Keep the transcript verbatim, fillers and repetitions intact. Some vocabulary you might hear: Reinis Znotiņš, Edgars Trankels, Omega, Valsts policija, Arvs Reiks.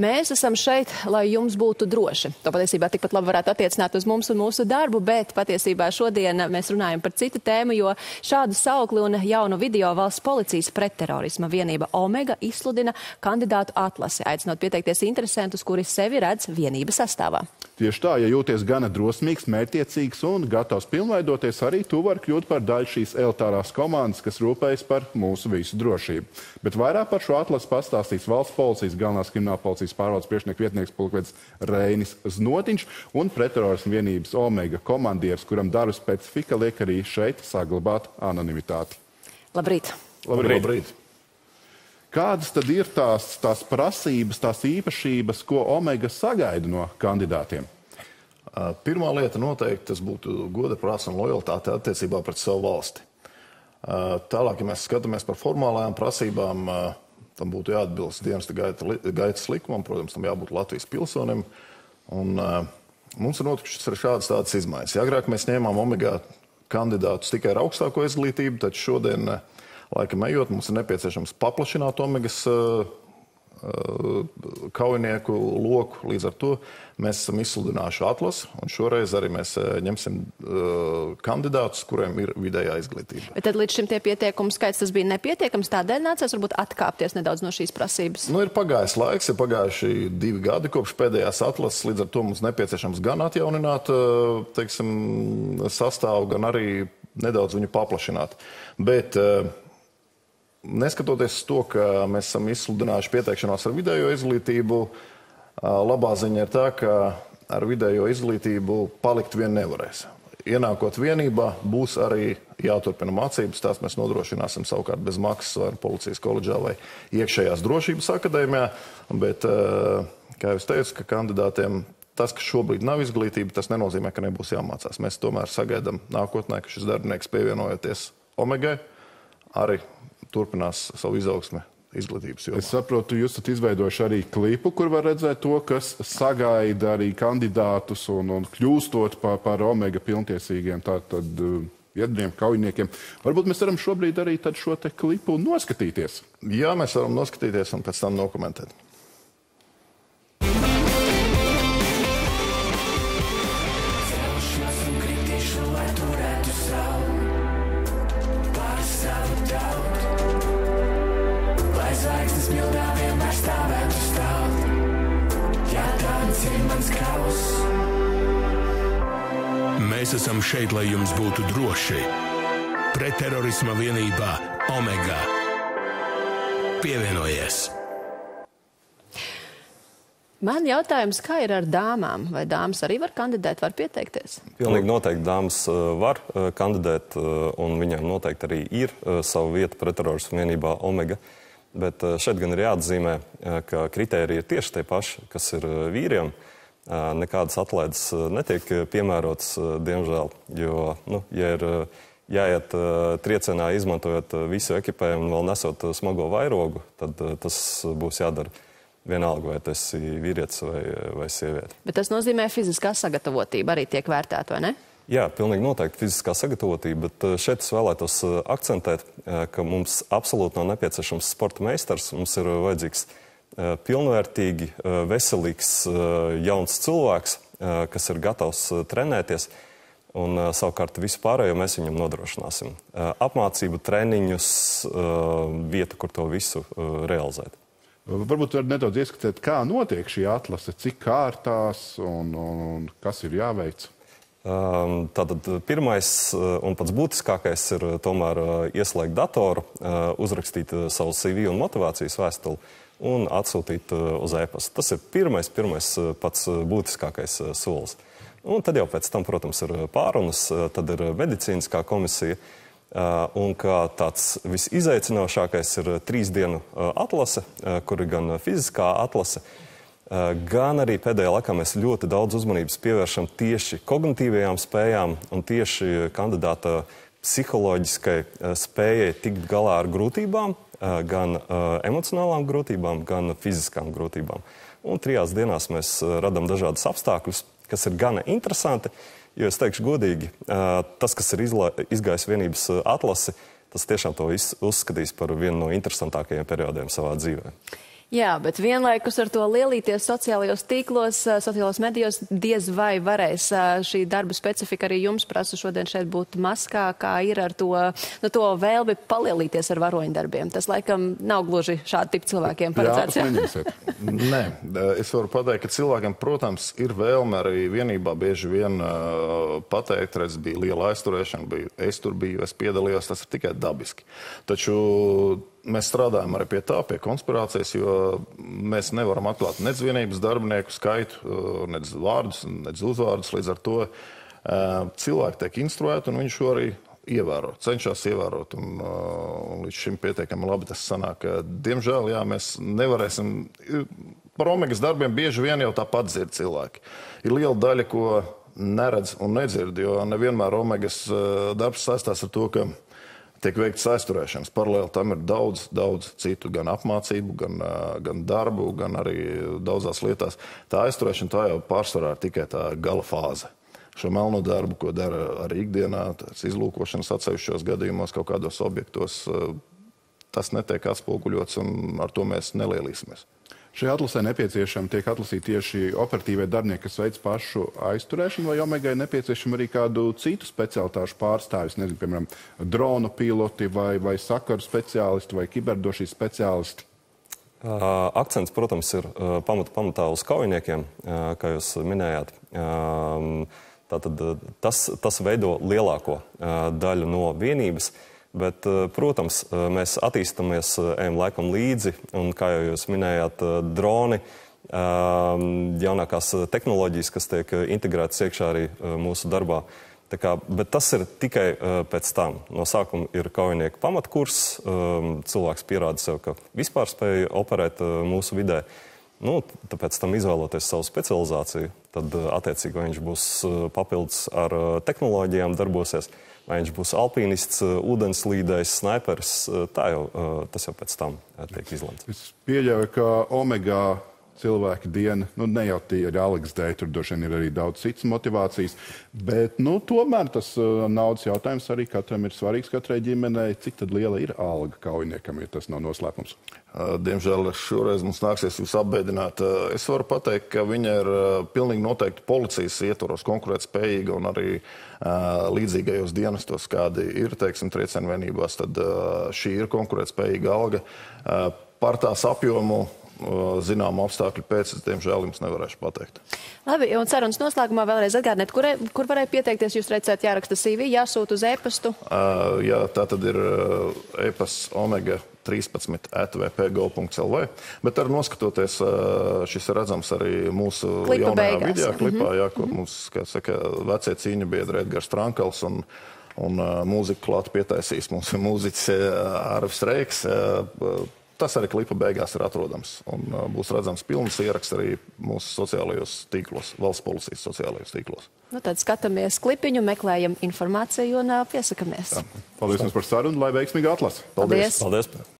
Mēs esam šeit, lai jums būtu droši. To patiesībā tikpat labi varētu attiecināt uz mums un mūsu darbu, bet patiesībā šodien mēs runājam par citu tēmu, jo šādu saukli un jaunu video Valsts policijas pretterorisma vienība Omega izsludina kandidātu atlasi, aicinot pieteikties interesentus, kuri sevi redz vienības sastāvā. Tieši tā, ja jūties gana drosmīgs, mērķtiecīgs un gatavs pilnveidoties, arī tu vari kļūt par daļu šīs elitārās komandas, kas rūpējas par mūsu visu drošību. Bet vairāk par šo atlasi pastāstīs Valsts policijas galvenās krimināla policijas pārvaldes priekšnieka vietnieks pulkvedis Reinis Znotiņš un pretterorisma vienības Omega komandieris, kuram darba specifika liek arī šeit saglabāt anonimitāti. Labrīt! Labrīt! Labrīt. Kādas tad ir tās, tās prasības, tās īpašības, ko Omega sagaida no kandidātiem? Pirmā lieta noteikti tas būtu goda prāts un lojalitāte attiecībā pret savu valsti. Tālāk, ja mēs skatāmies par formālajām prasībām, tam būtu jāatbilst dienesta gaitas likumam, protams, tam jābūt Latvijas pilsonim. Un mums ir notikušas arī šādas tādas izmaiņas. Agrāk mēs ņēmām Omega kandidātus tikai ar augstāko izglītību, taču šodien laikam ejot, mums ir nepieciešams paplašināt Omegas uh, uh, kaujinieku loku. Līdz ar to mēs esam izsludinājuši atlasi, un šoreiz arī mēs uh, ņemsim uh, kandidātus, kuriem ir vidējā izglītība. Bet tad līdz šim tie pieteikumu skaits tas bija nepietiekams, tādēļ nācās varbūt atkāpties nedaudz no šīs prasības? Nu, ir pagājis laiks, ir pagājuši divi gadi kopš pēdējās atlases, līdz ar to mums nepieciešams gan atjaunināt uh, teiksim, sastāvu, gan arī nedaudz viņu paplašināt. Bet uh, neskatoties uz to, ka mēs esam izsludinājuši pieteikšanos ar vidējo izglītību, labā ziņa ir tā, ka ar vidējo izglītību palikt vien nevarēs. Ienākot vienībā, būs arī jāturpina mācības, tās mēs nodrošināsim savukārt bez maksas vai policijas koledžā vai iekšējās drošības akadēmijā, bet, kā jau es teicu, ka kandidātiem tas, ka šobrīd nav izglītība, tas nenozīmē, ka nebūs jāmācās. Mēs tomēr sagaidām nākotnē, ka šis darbinieks pievienojoties Omegai arī turpinās savu izaugsmi izglītības jomā. Es saprotu, jūs esat izveidojuši arī klipu, kur var redzēt to, kas sagaida arī kandidātus un, un kļūstot par, par Omega pilntiesīgiem tātad biedriem, kaujiniekiem. Varbūt mēs varam šobrīd arī tad šo te klipu noskatīties. Jā, mēs varam noskatīties un pēc tam nokomentēt. Mēs esam šeit, lai jums būtu droši. Pretterorisma vienībā Omega. Pievienojies! Man jautājums, kā ir ar dāmām? Vai dāmas arī var kandidēt, var pieteikties? Pilnīgi noteikti dāmas var kandidēt, un viņām noteikti arī ir savu vietu pretterorisma vienībā Omega. Bet šeit gan ir jāatzīmē, ka kritērija ir tieši tie paši, kas ir vīriem. Nekādas atlaides netiek piemērotas, diemžēl, jo, nu, ja ir jāiet triecienā, izmantojot visu ekipējumu un vēl nesot smago vairogu, tad tas būs jādara vienalga, vai tas ir vīrietis vai, vai sieviete. Bet tas nozīmē, fiziskā sagatavotība arī tiek vērtēta, vai ne? Jā, pilnīgi noteikti fiziskā sagatavotība, bet šeit es vēlētos akcentēt, ka mums absolūti nav nepieciešams sporta meistars, mums ir vajadzīgs pilnvērtīgi, veselīgs, jauns cilvēks, kas ir gatavs trenēties, un savukārt visu pārējo mēs viņam nodrošināsim. Apmācību, treniņus, vietu, kur to visu realizēt. Varbūt var nedaudz ieskatīt, kā notiek šī atlase, cik kārtās un, un, un kas ir jāveic? Tātad pirmais un pats būtiskākais ir tomēr ieslēgt datoru, uzrakstīt savu C V un motivācijas vēstuli, un atsūtīt uz e-pastu. Tas ir pirmais, pirmais pats būtiskākais solis. Un tad jau pēc tam, protams, ir pārunas, tad ir medicīniskā komisija, un kā tāds visizaicinošākais ir trīs dienu atlase, kur ir gan fiziskā atlase, gan arī pēdējā laikā mēs ļoti daudz uzmanības pievēršam tieši kognitīvajām spējām un tieši kandidāta psiholoģiskai spējai tikt galā ar grūtībām, gan emocionālām grūtībām, gan fiziskām grūtībām. Un trijās dienās mēs radām dažādas apstākļus, kas ir gana interesanti, jo es teikšu godīgi, tas, kas ir izgājis vienības atlasi, tas tiešām to uzskatīs par vienu no interesantākajiem periodiem savā dzīvē. Jā, bet vienlaikus ar to lielīties sociālajos tīklos, sociālajos medijos diez vai varēs. Šī darba specifika arī jums prasa šodien šeit būt maskā, kā ir ar to, nu, to vēlbi palielīties ar varoņdarbiem. Tas laikam nav gluži šādi tipi cilvēkiem paredzēts. Jā, sliņģisiet. Nē, es varu pateikt, ka cilvēkiem, protams, ir vēlme arī vienībā bieži vien uh, pateikt, redz, bija liela aizturēšana, bija, es tur biju, es piedalījos, tas ir tikai dabiski. Taču mēs strādājam arī pie tā, pie konspirācijas, jo mēs nevaram atklāt nec vienības darbinieku skaitu, nec vārdus, nec uzvārdus. Līdz ar to cilvēki tiek instruēti un viņš šo arī ievēro, cenšas ievērot. Un, un līdz šim pietiekami labi tas sanāk. Diemžēl, jā, mēs nevarēsim. Par Omegas darbiem bieži vien jau tāpat dzird cilvēki. Ir liela daļa, ko neredz un nedzird, jo nevienmēr Omegas darbs saistās ar to, ka tiek veikts aizturēšanas. Paralēli tam ir daudz, daudz citu, gan apmācību, gan, gan darbu, gan arī daudzās lietās. Tā aizturēšana tā jau pārsvarā ir tikai tā gala fāze. Šo melno darbu, ko dara arī ikdienā, tas izlūkošanas atsevišķos gadījumos, kaut kādos objektos, tas netiek atspoguļots un ar to mēs nelielīsimies. Šajā atlasē nepieciešama tiek atlasīti tieši operatīvie darbinieki, kas veic pašu aizturēšanu, vai Omegai nepieciešama arī kādu citu specialitāšu pārstāvis, nezinu, piemēram, dronu piloti vai, vai sakaru speciālisti vai kiberdošīs speciālisti? Akcents, protams, ir pamat, pamatā uz kaujiniekiem, kā jūs minējāt. Tātad tas, tas veido lielāko daļu no vienības. Bet, protams, mēs attīstamies, ejam laikam līdzi, un, kā jau jūs minējāt, droni, jaunākās tehnoloģijas, kas tiek integrētas iekšā arī mūsu darbā. Tā kā, bet tas ir tikai pēc tam. No sākuma ir kaujinieka pamatkurs, cilvēks pierāda sev, ka vispār spēja operēt mūsu vidē. Nu, tāpēc tam izvēloties savu specializāciju, tad attiecīgi, vai viņš būs papildus ar tehnoloģijām darbosies, vai viņš būs alpīnists, ūdenslīdējs, snaiperis, tā jau, tas jau pēc tam tiek izlemts. Es pieļauju, ka Omega cilvēki diena, nu, ne jau tie ir Aleks dēļ, tur droši vien ir arī daudz citas motivācijas, bet, nu, tomēr tas naudas jautājums arī katram ir svarīgs, katrai ģimenei. Cik tad liela ir alga kaujiniekam, ja tas nav noslēpums? Diemžēl šoreiz mums nāksies jūs apbēdināt. Es varu pateikt, ka viņa ir pilnīgi noteikti policijas ietvaros konkurētspējīga un arī līdzīgajos dienestos, kādi ir, teiksim, triecienvienībās, tad šī ir konkurētspējīga alga. Par tās apjomu zināmu apstākļu pēc, es, diemžēl, jums nevarēšu pateikt. Labi, un sarunas noslēgumā vēlreiz atgādināt, kur, kur varēja pieteikties? Jūs redzēt, jāraksta C V, jāsūt uz e-pastu? Uh, jā, tā tad ir e-pasts omega trīspadsmit at a t v p punkt gov punkts l v, bet ar noskatoties, šis ir redzams arī mūsu klipa jaunajā beigās. Video klipā, mm-hmm. jā, kur mm-hmm. mums, kā saka, vecie cīņa biedri Edgars Trankels un un mūziku klāt pietaisīs mums mūziķis Arvs Reiks. Tas arī klipa beigās ir atrodams un būs redzams pilns ieraksts arī mūsu sociālajos tīklos, Valsts policijas sociālajos tīklos. Nu tad skatāmies klipiņu, meklējam informāciju un piesakamies. Jā. Paldies mums par sarunu, lai veiksmīgi atlasi. Paldies. Paldies. Paldies.